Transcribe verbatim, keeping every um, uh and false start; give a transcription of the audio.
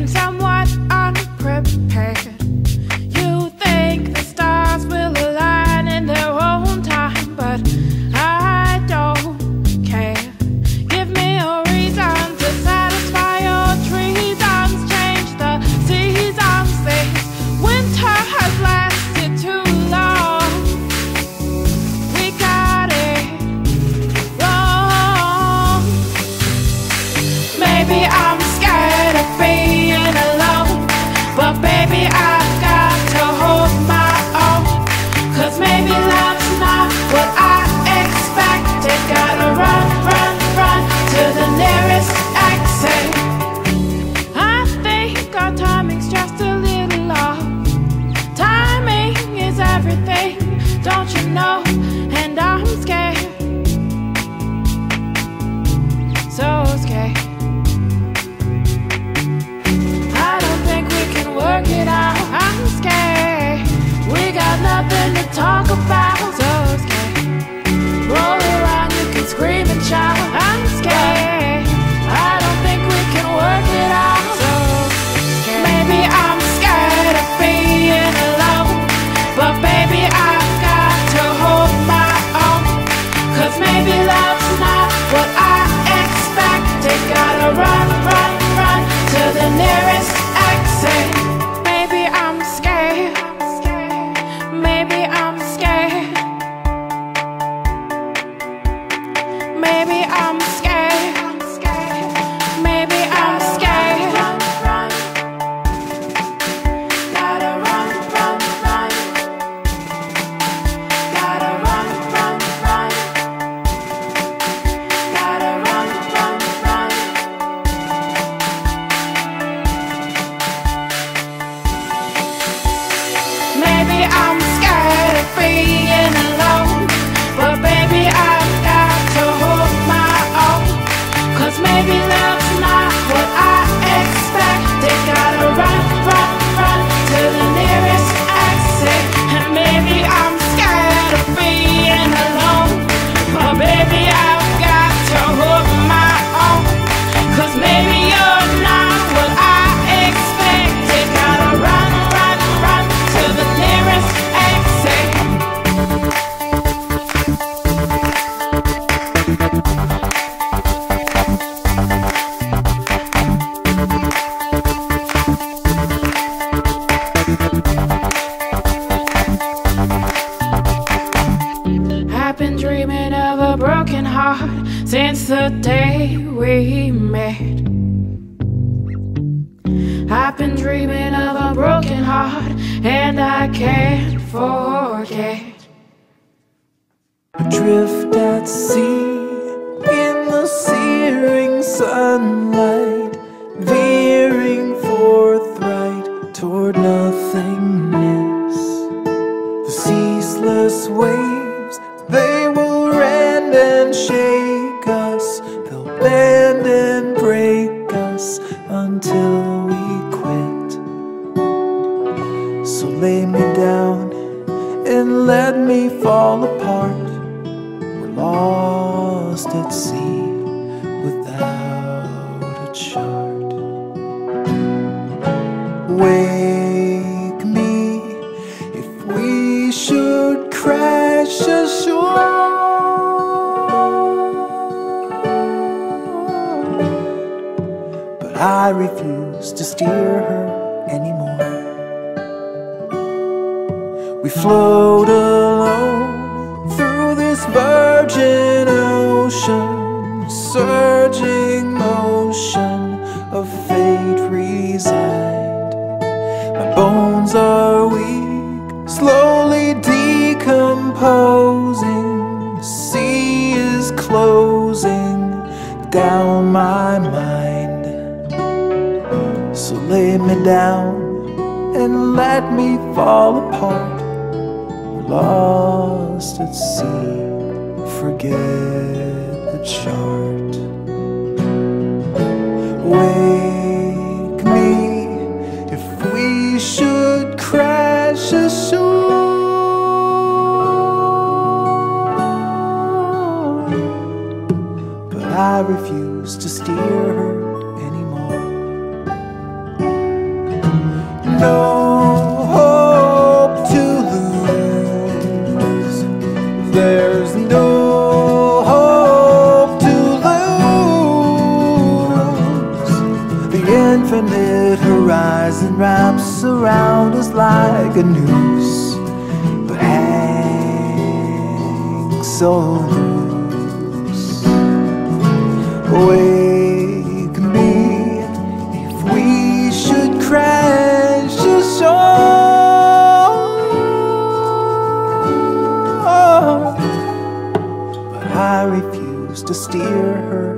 and somewhat unprepared. You think the stars will align in their own time, but I don't care. Give me a reason to satisfy your treasons. Change the seasons, this winter has lasted too long. We got it wrong. Maybe I'm scared of being alone, but baby, I've got to hold my own, 'cause maybe love's not what I expected. Gotta run, run, run to the nearest exit. I think our timing's just a little off. Timing is everything, don't you know? And I'm scared, so scared. It out. I'm scared. We got nothing to talk about. So scared. Roll around, you can scream and shout. I'm scared. I don't think we can work it out. So scared. Maybe I'm scared of being alone, but baby, I've got to hold my own, 'cause maybe love's not what I expected. Gotta run, run, run to the nearest exit. I'm scared of being alone, but baby, I've got to hold my own, 'cause maybe love's not what I expected. Gotta run, run, run to the nearest exit. And maybe I'm scared of being alone, but baby, I've got to hold my own, 'cause maybe you're not what I expected. Gotta run, run, run to the nearest exit. I've been dreaming of a broken heart since the day we met. I've been dreaming of a broken heart, and I can't forget. Adrift at sea in the searing sunlight, veering forthright toward nothingness. The ceaseless waves, they will rend and shake us, they'll bend and break us until we quit. So lay me down and let me fall apart. Lost at sea without a chart. Wake me if we should crash ashore, but I refuse to steer her anymore. We float alone through this virgin ocean, surging motion of fate resigned. My bones are weak, slowly decomposing. The sea is closing down my mind. So lay me down and let me fall apart. Lost at sea, forget the chart. Wake me if we should crash ashore, but I refuse to steer her anymore. wraps around us like a noose, but hangs so loose. Wake me if we should crash ashore, but I refuse to steer her.